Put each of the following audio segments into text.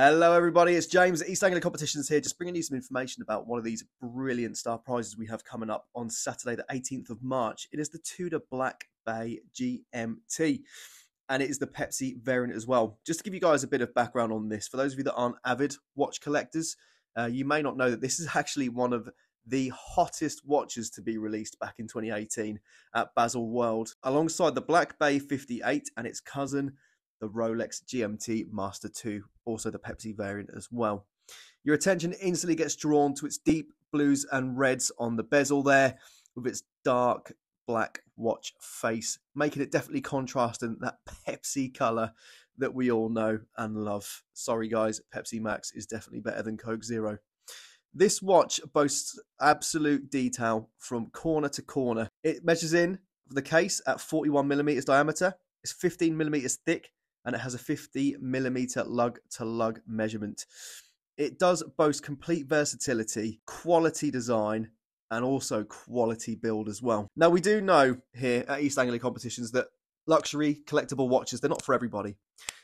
Hello everybody, it's James at East Anglia Competitions here, just bringing you some information about one of these brilliant star prizes we have coming up on Saturday the 18th of March. It is the Tudor Black Bay GMT and it is the Pepsi variant as well. Just to give you guys a bit of background on this, for those of you that aren't avid watch collectors, you may not know that this is actually one of the hottest watches to be released back in 2018 at Baselworld, alongside the Black Bay 58 and its cousin, the Rolex GMT Master II, also the Pepsi variant as well. Your attention instantly gets drawn to its deep blues and reds on the bezel there, with its dark black watch face, making it definitely contrasting that Pepsi colour that we all know and love. Sorry guys, Pepsi Max is definitely better than Coke Zero. This watch boasts absolute detail from corner to corner. It measures in the case at 41mm diameter, it's 15mm thick, and it has a 50mm lug-to-lug measurement. It does boast complete versatility, quality design, and also quality build as well. Now, we do know here at East Anglia Competitions that luxury collectible watches, they're not for everybody.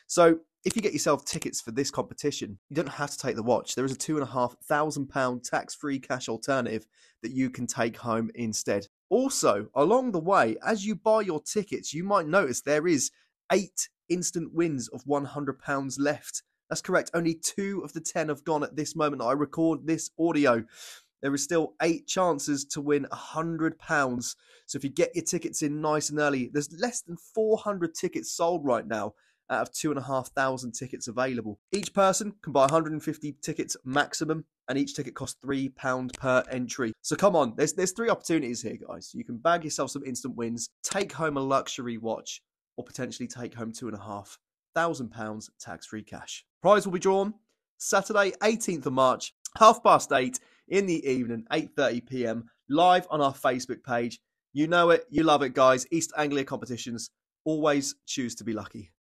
So if you get yourself tickets for this competition, you don't have to take the watch. There is a £2,500 tax-free cash alternative that you can take home instead. Also, along the way, as you buy your tickets, you might notice there is 8 instant wins of £100 left. That's correct. Only 2 of the 10 have gone at this moment that I record this audio. There is still 8 chances to win £100. So if you get your tickets in nice and early, there's less than 400 tickets sold right now out of 2,500 tickets available. Each person can buy 150 tickets maximum, and each ticket costs £3 per entry. So come on, there's 3 opportunities here, guys. You can bag yourself some instant wins, take home a luxury watch, or potentially take home £2,500 tax-free cash. Prize will be drawn Saturday, 18th of March, 8:30 in the evening, 8:30 p.m, live on our Facebook page. You know it, you love it, guys. East Anglia Competitions, always choose to be lucky.